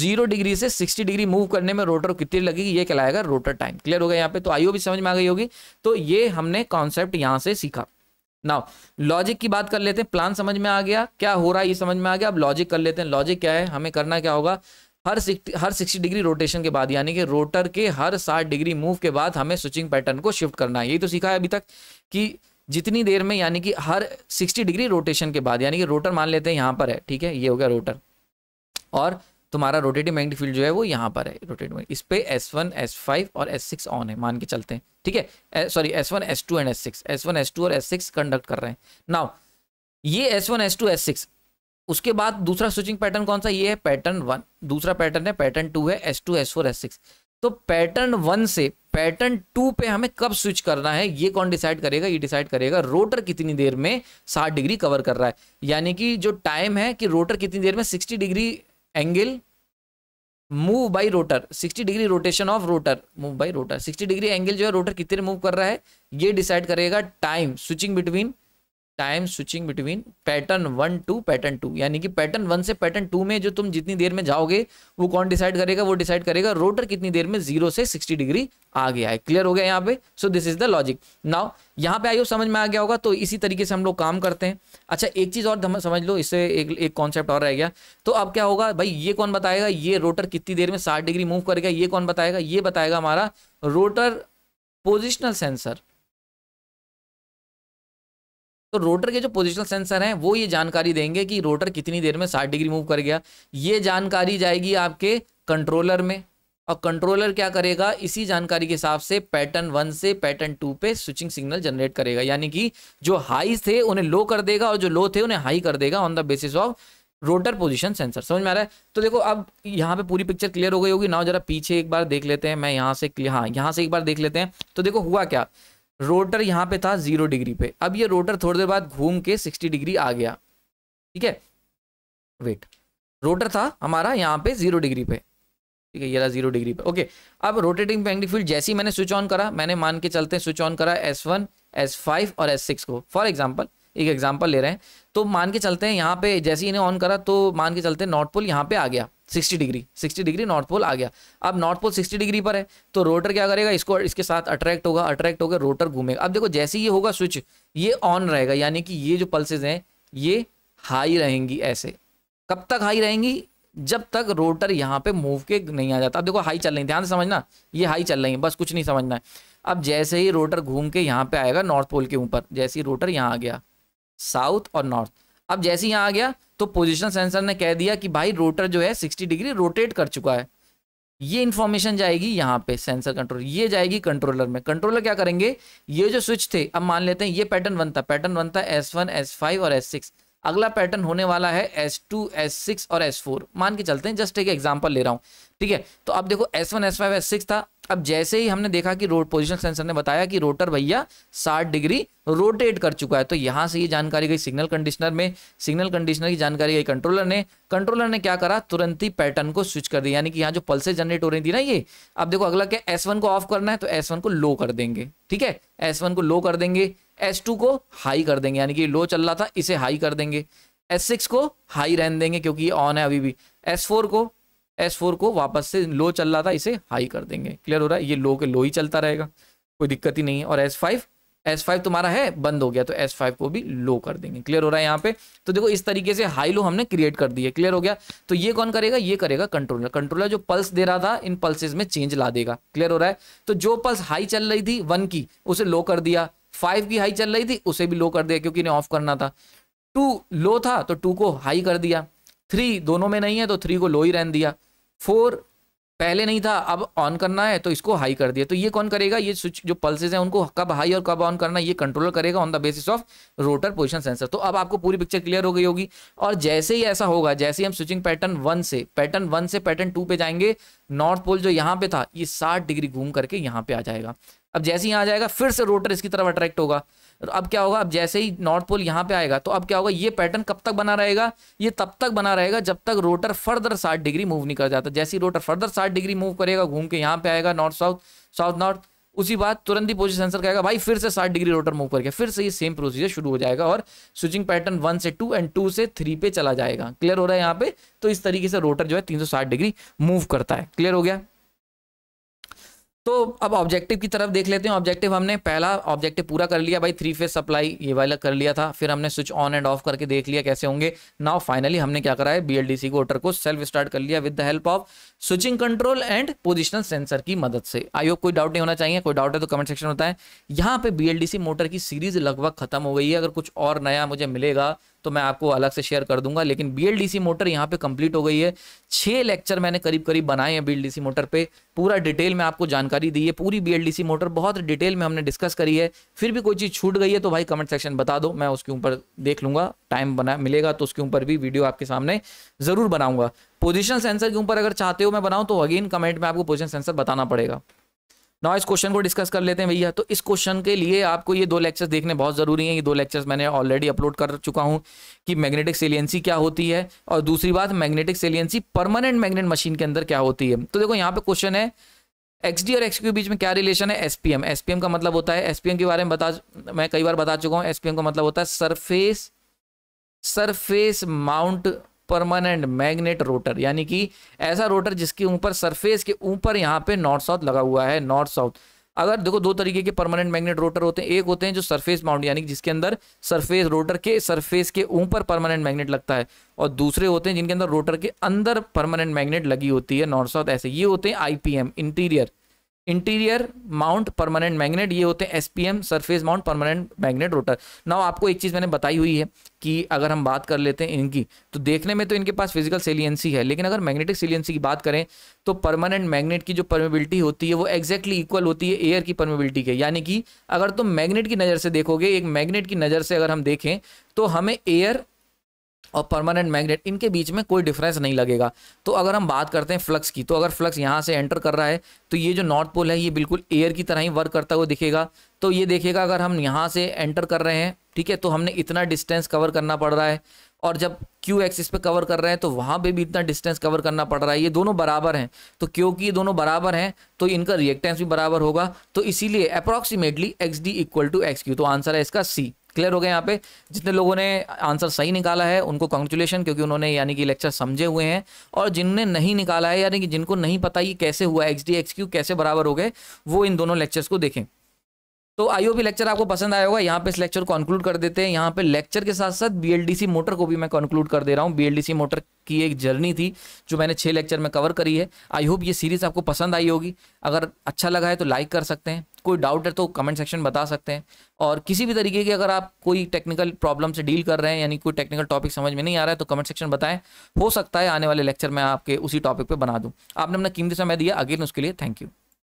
जीरो डिग्री से साठ डिग्री मूव करने में रोटर कितनी लगेगी, ये कहलाएगा रोटर टाइम। क्लियर हो गया यहाँ पे? तो आई होप भी समझ में आ गई होगी। तो ये हमने कॉन्सेप्ट यहाँ से सीखा। नाउ लॉजिक की बात कर लेते हैं। प्लान समझ में आ गया, क्या हो रहा है ये समझ में आ गया। अब लॉजिक कर लेते हैं। लॉजिक क्या है, हमें करना क्या होगा, हर सिक्सटी हर सिक्सटी डिग्री रोटेशन के बाद, यानी कि रोटर के हर साठ डिग्री मूव के बाद हमें स्विचिंग पैटर्न को शिफ्ट करना है। यही तो सीखा है अभी तक कि जितनी देर में, यानी कि हर सिक्सटी डिग्री रोटेशन के बाद, यानी कि रोटर मान लेते हैं यहाँ पर है, ठीक है, ये हो गया रोटर, और तुम्हारा रोटेटिव मैग्नेटिक फील्ड जो है वो यहाँ पर है, रोटेटिव इस पे एस वन, एस फाइव और एस सिक्स ऑन है मान के चलते हैं, ठीक है, sorry S one, S two and S six, S one, S two और एस सिक्स कंडक्ट कर रहे हैं। नाउ ये S one, S two, S six, उसके बाद दूसरा स्विचिंग पैटर्न कौन सा, ये है पैटर्न वन, दूसरा पैटर्न है पैटर्न टू है, S two, S four, S six. तो पैटर्न वन से पैटर्न टू पे हमें कब स्विच करना है, ये कौन डिसाइड करेगा, ये डिसाइड करेगा रोटर कितनी देर में साठ डिग्री कवर कर रहा है। यानी कि जो टाइम है कि रोटर कितनी देर में sixty degree angle move by rotor, साठ degree rotation of rotor move by rotor, साठ डिग्री एंगल जो है रोटर कितने मूव कर रहा है, ये डिसाइड करेगा time switching between time switching between pattern one two pattern two. यानी कि पैटर्न वन से पैटर्न टू में जो तुम जितनी देर में जाओगे वो कौन डिसाइड करेगा, वो डिसाइड करेगा रोटर कितनी देर में जीरो से साठ डिग्री आ गया है। क्लियर हो गया यहाँ पे? So this is the logic. Now यहाँ पे आई होप समझ में आ गया होगा। तो इसी तरीके से हम लोग काम करते हैं। अच्छा एक चीज और समझ लो, इससे एक एक कॉन्सेप्ट और रह गया। तो अब क्या होगा भाई, ये कौन बताएगा ये रोटर कितनी देर में साठ डिग्री मूव करेगा, ये कौन बताएगा, ये बताएगा हमारा रोटर पोजिशनल सेंसर। तो रोटर के जो पोजिशनल सेंसर हैं वो ये जानकारी देंगे कि रोटर कितनी देर में साठ डिग्री मूव कर गया। ये जानकारी जाएगी आपके कंट्रोलर में और कंट्रोलर क्या करेगा, इसी जानकारी के हिसाब से पैटर्न वन से पैटर्न टू पे स्विचिंग सिग्नल जनरेट करेगा। यानी कि जो हाई थे उन्हें लो कर देगा और जो लो थे उन्हें हाई कर देगा on the basis of rotor position sensor. समझ में आ रहा है? तो देखो अब यहाँ पे पूरी पिक्चर क्लियर हो गई होगी ना। जरा पीछे एक बार देख लेते हैं, मैं यहाँ से हाँ यहाँ से एक बार देख लेते हैं। तो देखो हुआ क्या, रोटर यहाँ पे था जीरो डिग्री पे, अब ये रोटर थोड़ी देर बाद घूम के सिक्सटी डिग्री आ गया। ठीक है, वेट, रोटर था हमारा यहाँ पे जीरो डिग्री पे, ठीक है, ये रहा जीरो डिग्री पे। ओके, अब रोटेटिंग मैग्नेटिक फील्ड जैसे ही मैंने स्विच ऑन करा, मैंने मान के चलते स्विच ऑन करा एस वन एस फाइव और एस सिक्स को, फॉर एग्जाम्पल एक एग्जांपल ले रहे हैं। तो मान के चलते हैं यहाँ पे जैसे ही इन्हें ऑन करा तो मान के चलते नॉर्थ पोल यहाँ पे आ गया साठ डिग्री साठ डिग्री नॉर्थ पोल आ गया। अब नॉर्थ पोल साठ डिग्री पर है तो रोटर क्या करेगा, इसको इसके साथ अट्रैक्ट होगा, अट्रैक्ट होकर रोटर घूमेगा। अब देखो जैसे ही होगा स्विच, ये ऑन रहेगा, यानी कि ये जो पल्सेज हैं ये हाई रहेंगी। ऐसे कब तक हाई रहेंगी, जब तक रोटर यहाँ पे मूव के नहीं आ जाता। अब देखो हाई चल रही है, ध्यान से समझना, ये हाई चल रही है, बस कुछ नहीं समझना है। अब जैसे ही रोटर घूम के यहाँ पे आएगा नॉर्थ पोल के ऊपर, जैसे ही रोटर यहाँ आ गया साउथ और नॉर्थ, अब जैसे यहाँ आ गया तो पोजीशन सेंसर ने कह दिया कि भाई रोटर जो है साठ डिग्री रोटेट कर चुका है। ये इन्फॉर्मेशन जाएगी यहाँ पे सेंसर कंट्रोल, ये जाएगी कंट्रोलर में। कंट्रोलर क्या करेंगे, ये जो स्विच थे, अब मान लेते हैं ये पैटर्न वन था, पैटर्न वन था एस वन एस फाइव और एस सिक्स। अगला पैटर्न होने वाला है एस टू एस सिक्स और एस फोर, मान के चलते हैं, जस्ट एक एग्जाम्पल ले रहा हूँ। ठीक है, तो अब देखो S one S five S six था। अब जैसे ही हमने देखा कि रोट पोजिशन सेंसर ने बताया कि रोटर भैया साठ डिग्री रोटेट कर चुका है, तो यहाँ से ये जानकारी गई सिग्नल कंडीशनर में, सिग्नल कंडीशनर की जानकारी गई कंट्रोलर ने। कंट्रोलर ने क्या करा, तुरंत ही पैटर्न को स्विच कर दिया, यानी कि यहाँ जो पल्से जनरेट हो रही थी ना ये। अब देखो अगला क्या, एस वन को ऑफ करना है तो एस वन को लो कर देंगे। ठीक है, एस वन को लो कर देंगे, एस टू को हाई कर देंगे, यानी कि लो चल रहा था इसे हाई कर देंगे, एस सिक्स को हाई रहने देंगे क्योंकि ये ऑन है अभी भी, एस फोर को एस फोर को वापस से लो चल रहा था इसे हाई कर देंगे। क्लियर हो रहा है, ये लो के लो ही चलता रहेगा, कोई दिक्कत ही नहीं है। और एस फाइव एस फाइव तुम्हारा है बंद हो गया तो एस फाइव को भी लो कर देंगे। क्लियर हो रहा है यहाँ पे। तो देखो इस तरीके से हाई लो हमने क्रिएट कर दिए। क्लियर हो गया। तो ये कौन करेगा, ये करेगा कंट्रोलर। कंट्रोलर जो पल्स दे रहा था इन पल्सेज में चेंज ला देगा। क्लियर हो रहा है। तो जो पल्स हाई चल रही थी वन की उसे लो कर दिया, फाइव की हाई चल रही थी उसे भी लो कर दिया क्योंकि इन्हें ऑफ करना था, टू लो था तो टू को हाई कर दिया, थ्री दोनों में नहीं है तो थ्री को लो ही रहने दिया, फोर पहले नहीं था अब ऑन करना है तो इसको हाई कर दिया। तो ये कौन करेगा, ये स्विच जो पल्सेस हैं उनको कब हाई और कब ऑन करना ये कंट्रोलर करेगा on the basis of rotor position sensor. तो अब आपको पूरी पिक्चर क्लियर हो गई होगी। और जैसे ही ऐसा होगा, जैसे ही हम स्विचिंग पैटर्न वन से पैटर्न वन से पैटर्न टू पे जाएंगे, नॉर्थ पोल जो यहाँ पे था ये साठ डिग्री घूम करके यहाँ पे आ जाएगा। अब जैसे ही यहाँ आ जाएगा फिर से रोटर इसकी तरफ अट्रैक्ट होगा। अब क्या होगा, अब जैसे ही नॉर्थ पोल यहाँ पे आएगा तो अब क्या होगा, ये पैटर्न कब तक बना रहेगा, ये तब तक बना रहेगा जब तक रोटर फर्दर साठ डिग्री मूव नहीं कर जाता। जैसे ही रोटर फर्दर साठ डिग्री मूव करेगा, घूम के यहाँ पे आएगा नॉर्थ साउथ साउथ नॉर्थ, उसी बात तुरंत ही पोजीशन सेंसर कहेगा भाई फिर से साठ डिग्री रोटर मूव करके फिर से ये सेम प्रोसीजर शुरू हो जाएगा और स्विचिंग पैटर्न वन से टू एंड टू से थ्री पे चला जाएगा। क्लियर हो रहा है यहाँ पे। तो इस तरीके से रोटर जो है तीन सौ साठ डिग्री मूव करता है। क्लियर हो गया। तो अब ऑब्जेक्टिव की तरफ देख लेते हैं। ऑब्जेक्टिव हमने पहला ऑब्जेक्टिव पूरा कर लिया भाई, थ्री फेज सप्लाई ये वाला कर लिया था, फिर हमने स्विच ऑन एंड ऑफ करके देख लिया कैसे होंगे। नाउ फाइनली हमने क्या करा है, बीएलडीसी कोटर को सेल्फ स्टार्ट कर लिया with the help of switching control and positional sensor की मदद से। आई होप कोई डाउट नहीं होना चाहिए, कोई डाउट है तो कमेंट सेक्शन में बताएं। यहाँ पे बीएलडीसी मोटर की सीरीज लगभग खत्म हो गई है, अगर कुछ और नया मुझे मिलेगा तो मैं आपको अलग से शेयर कर दूंगा, लेकिन बीएलडीसी मोटर यहाँ पे कंप्लीट हो गई है। छह लेक्चर मैंने करीब करीब बनाए हैं बीएलडीसी मोटर पे, पूरा डिटेल में आपको जानकारी दी है, पूरी बीएलडीसी मोटर बहुत डिटेल में हमने डिस्कस करी है। फिर भी कोई चीज़ छूट गई है तो भाई कमेंट सेक्शन बता दो, मैं उसके ऊपर देख लूंगा, टाइम बना मिलेगा तो उसके ऊपर भी वीडियो आपके सामने जरूर बनाऊंगा। पोजिशनल सेंसर के ऊपर अगर चाहते हो मैं बनाऊँ तो अगेन कमेंट में आपको पोजिशन सेंसर बताना पड़ेगा। ना इस क्वेश्चन को डिस्कस कर लेते हैं भैया। तो इस क्वेश्चन के लिए आपको ये दो लेक्चर्स देखने बहुत ज़रूरी हैं। ये दो लेक्चर्स मैंने ऑलरेडी अपलोड कर चुका हूँ कि मैग्नेटिक सेलियंसी क्या होती है और दूसरी बात magnetic saliency permanent magnet machine के अंदर क्या होती है। तो देखो यहाँ पे क्वेश्चन है एक्सडी और एक्सक्यू के बीच में क्या रिलेशन है। एसपीएम एसपीएम का मतलब होता है, एसपीएम के बारे में बता मैं कई बार बता चुका हूँ, एसपीएम का मतलब होता है surface surface mount permanent magnet rotor, यानी कि ऐसा रोटर जिसके ऊपर सरफेस के ऊपर यहाँ पे नॉर्थ साउथ लगा हुआ है। नॉर्थ साउथ अगर देखो दो तरीके के परमानेंट मैग्नेट रोटर होते हैं, एक होते हैं जो सरफेस माउंट यानी कि जिसके अंदर सरफेस रोटर के सरफेस के ऊपर परमानेंट मैग्नेट लगता है, और दूसरे होते हैं जिनके अंदर रोटर के अंदर परमानेंट मैग्नेट लगी होती है नॉर्थ साउथ ऐसे। ये होते हैं IPM interior interior mount permanent magnet, ये होते हैं SPM surface mount permanent magnet rotor. Now आपको एक चीज़ मैंने बताई हुई है कि अगर हम बात कर लेते हैं इनकी, तो देखने में तो इनके पास फिजिकल सेलियंसी है, लेकिन अगर मैग्नेटिक सेलियंसी की बात करें तो परमानेंट मैग्नेट की जो परमेबिलिटी होती है वो एक्जैक्टली इक्वल होती है एयर की परमेबिलिटी के। यानी कि अगर तुम मैग्नेट की नज़र से देखोगे, एक मैग्नेट की नज़र से अगर हम देखें तो हमें एयर और परमानेंट मैग्नेट इनके बीच में कोई डिफरेंस नहीं लगेगा। तो अगर हम बात करते हैं फ्लक्स की, तो अगर फ्लक्स यहाँ से एंटर कर रहा है तो ये जो नॉर्थ पोल है ये बिल्कुल एयर की तरह ही वर्क करता हुआ दिखेगा। तो ये देखेगा अगर हम यहाँ से एंटर कर रहे हैं, ठीक है, तो हमने इतना डिस्टेंस कवर करना पड़ रहा है, और जब क्यू एक्सिस पे कवर कर रहे हैं तो वहाँ पे भी इतना डिस्टेंस कवर करना पड़ रहा है। ये दोनों बराबर हैं, तो क्योंकि ये दोनों बराबर हैं तो इनका रिएक्टेंस भी बराबर होगा, तो इसीलिए approximately X D equal to X Q. तो आंसर है इसका सी। क्लियर हो गया यहाँ पे? जितने लोगों ने आंसर सही निकाला है उनको कॉन्ग्रेचुलेशन, क्योंकि उन्होंने यानी कि लेक्चर समझे हुए हैं, और जिनने नहीं निकाला है यानी कि जिनको नहीं पता ये कैसे हुआ एक्स डी एक्स क्यू कैसे बराबर हो गए, वो इन दोनों लेक्चर्स को देखें। तो आई होप ये लेक्चर आपको पसंद आया होगा। यहाँ पे इस लेक्चर को कंक्लूड कर देते हैं। यहाँ पे लेक्चर के साथ साथ बीएलडीसी मोटर को भी मैं कंक्लूड कर दे रहा हूँ। बीएलडीसी मोटर की एक जर्नी थी जो मैंने छः लेक्चर में कवर करी है। आई होप ये सीरीज आपको पसंद आई होगी। अगर अच्छा लगा है तो लाइक कर सकते हैं, कोई डाउट है तो कमेंट सेक्शन बता सकते हैं, और किसी भी तरीके की अगर आप कोई टेक्निकल प्रॉब्लम से डील कर रहे हैं यानी कोई टेक्निकल टॉपिक समझ में नहीं आ रहा है तो कमेंट सेक्शन बताएं। हो सकता है आने वाले लेक्चर में आपके उसी टॉपिक पर बना दूँ। आपने अपना कीमती समय दिया, अगेन उसके लिए थैंक यू।